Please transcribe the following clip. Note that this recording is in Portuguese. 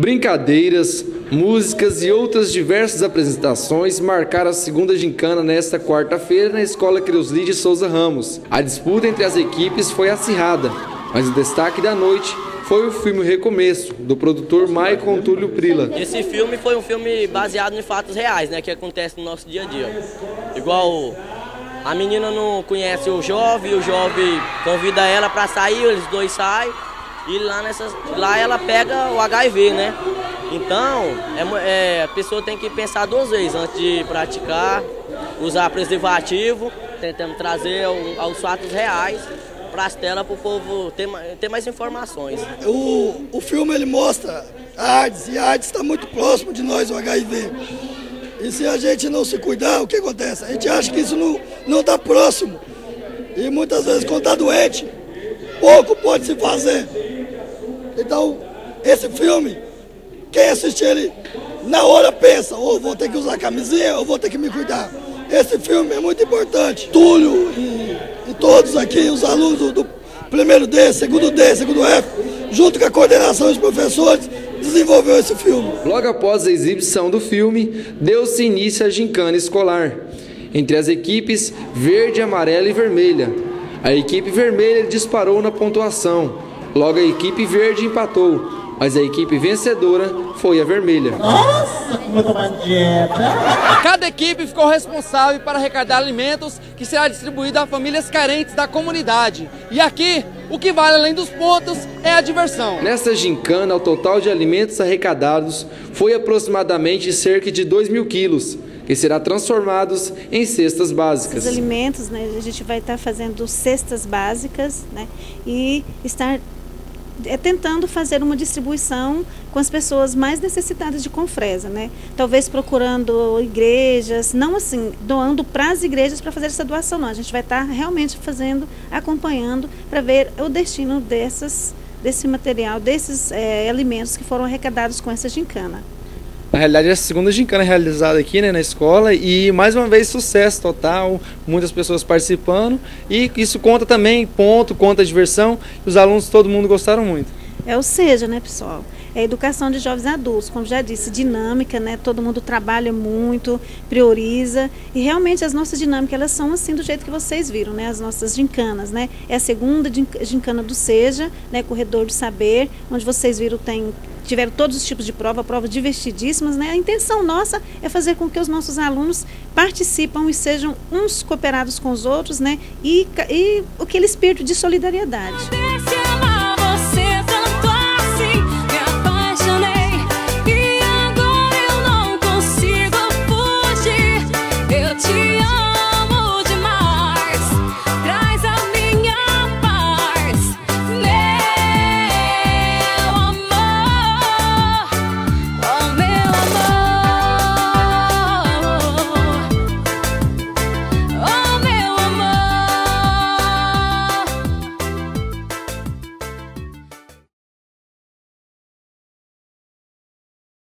Brincadeiras, músicas e outras diversas apresentações marcaram a segunda gincana nesta quarta-feira na Escola Creuslhi de Souza Ramos. A disputa entre as equipes foi acirrada, mas o destaque da noite foi o filme Recomeço, do produtor Michael Túlio Prilla. Esse filme foi um filme baseado em fatos reais, né, que acontece no nosso dia a dia. Igual a menina não conhece o jovem convida ela para sair, eles dois saem. E lá ela pega o HIV, né? Então, a pessoa tem que pensar duas vezes antes de praticar, usar preservativo, tentando trazer aos fatos reais para as telas, para o povo ter mais informações. O filme ele mostra a AIDS, e a AIDS está muito próximo de nós, o HIV. E se a gente não se cuidar, o que acontece? A gente acha que isso não está próximo. E muitas vezes, quando está doente, pouco pode se fazer. Então, esse filme, quem assistir ele, na hora pensa, ou vou ter que usar camisinha, ou vou ter que me cuidar. Esse filme é muito importante. Túlio e todos aqui, os alunos do primeiro D, segundo D, segundo F, junto com a coordenação de professores, desenvolveu esse filme. Logo após a exibição do filme, deu-se início à gincana escolar, entre as equipes verde, amarela e vermelha. A equipe vermelha disparou na pontuação. Logo a equipe verde empatou, mas a equipe vencedora foi a vermelha. Nossa, como eu tô na dieta! Cada equipe ficou responsável para arrecadar alimentos que será distribuído a famílias carentes da comunidade. E aqui, o que vale além dos pontos é a diversão. Nessa gincana, o total de alimentos arrecadados foi aproximadamente cerca de 2.000 quilos. E serão transformados em cestas básicas. Os alimentos, né, a gente vai estar fazendo cestas básicas, né, e estar tentando fazer uma distribuição com as pessoas mais necessitadas de Confresa, né? Talvez procurando igrejas, não assim, doando para as igrejas para fazer essa doação, não. A gente vai estar realmente fazendo, acompanhando para ver o destino desse material, desses alimentos que foram arrecadados com essa gincana. Na realidade, é a segunda gincana realizada aqui, né, na escola, e mais uma vez sucesso total, muitas pessoas participando, e isso conta também ponto, conta diversão, os alunos, todo mundo gostaram muito. É o SEJA, né, pessoal? É a educação de jovens adultos, como já disse, dinâmica, né? Todo mundo trabalha muito, prioriza, e realmente as nossas dinâmicas, elas são assim do jeito que vocês viram, né? As nossas gincanas, né? É a segunda gincana do SEJA, né? Corredor do Saber, onde vocês viram tiveram todos os tipos de provas divertidíssimas, né? A intenção nossa é fazer com que os nossos alunos participam e sejam uns cooperados com os outros, né? E aquele espírito de solidariedade.